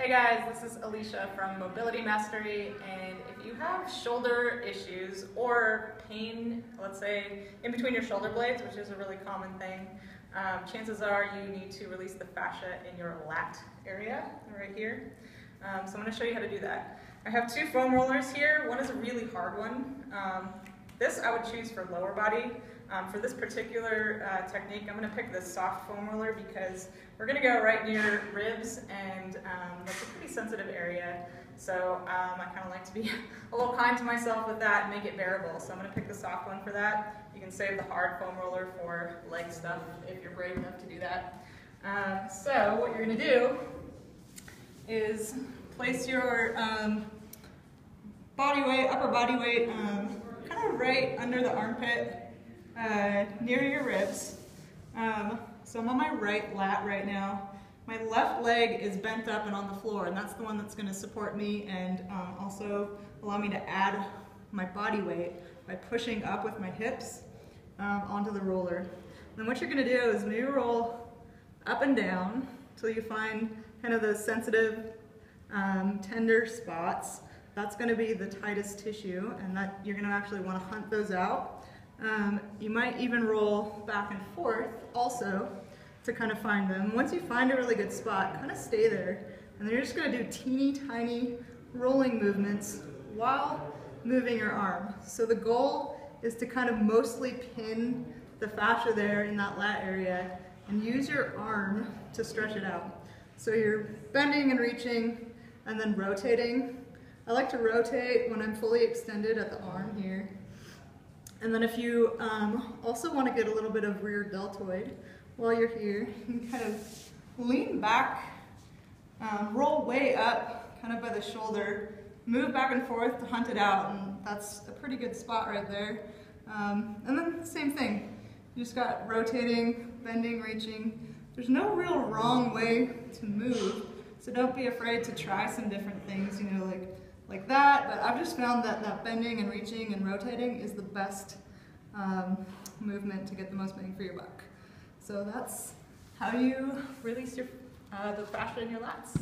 Hey guys, this is Alicia from Mobility Mastery, and if you have shoulder issues or pain, let's say in between your shoulder blades, which is a really common thing, chances are you need to release the fascia in your lat area right here. So I'm going to show you how to do that. I have two foam rollers here. One is a really hard one. This I would choose for lower body. For this particular technique, I'm going to pick this soft foam roller because we're going to go right near ribs, and that's a pretty sensitive area. So I kind of like to be a little kind to myself with that and make it bearable. So I'm going to pick the soft one for that. You can save the hard foam roller for leg stuff if you're brave enough to do that. So what you're going to do is place your upper body weight, kind of right under the armpit. Near your ribs. So I'm on my right lat right now. My left leg is bent up and on the floor, and that's the one that's going to support me and also allow me to add my body weight by pushing up with my hips onto the roller. And then what you're going to do is maybe roll up and down until you find kind of those sensitive, tender spots. That's going to be the tightest tissue, and that you're going to actually want to hunt those out. You might even roll back and forth also to kind of find them. Once you find a really good spot, kind of stay there, and then you're just going to do teeny tiny rolling movements while moving your arm. So the goal is to kind of mostly pin the fascia there in that lat area and use your arm to stretch it out. So you're bending and reaching and then rotating. I like to rotate when I'm fully extended at the arm here. And then if you also want to get a little bit of rear deltoid while you're here, you can kind of lean back, roll way up kind of by the shoulder, move back and forth to hunt it out, and that's a pretty good spot right there. And then same thing, you just got rotating, bending, reaching. There's no real wrong way to move, so don't be afraid to try some different things, you know, like that, but I've just found that bending and reaching and rotating is the best movement to get the most bang for your buck. So that's how you release the fascia in your lats.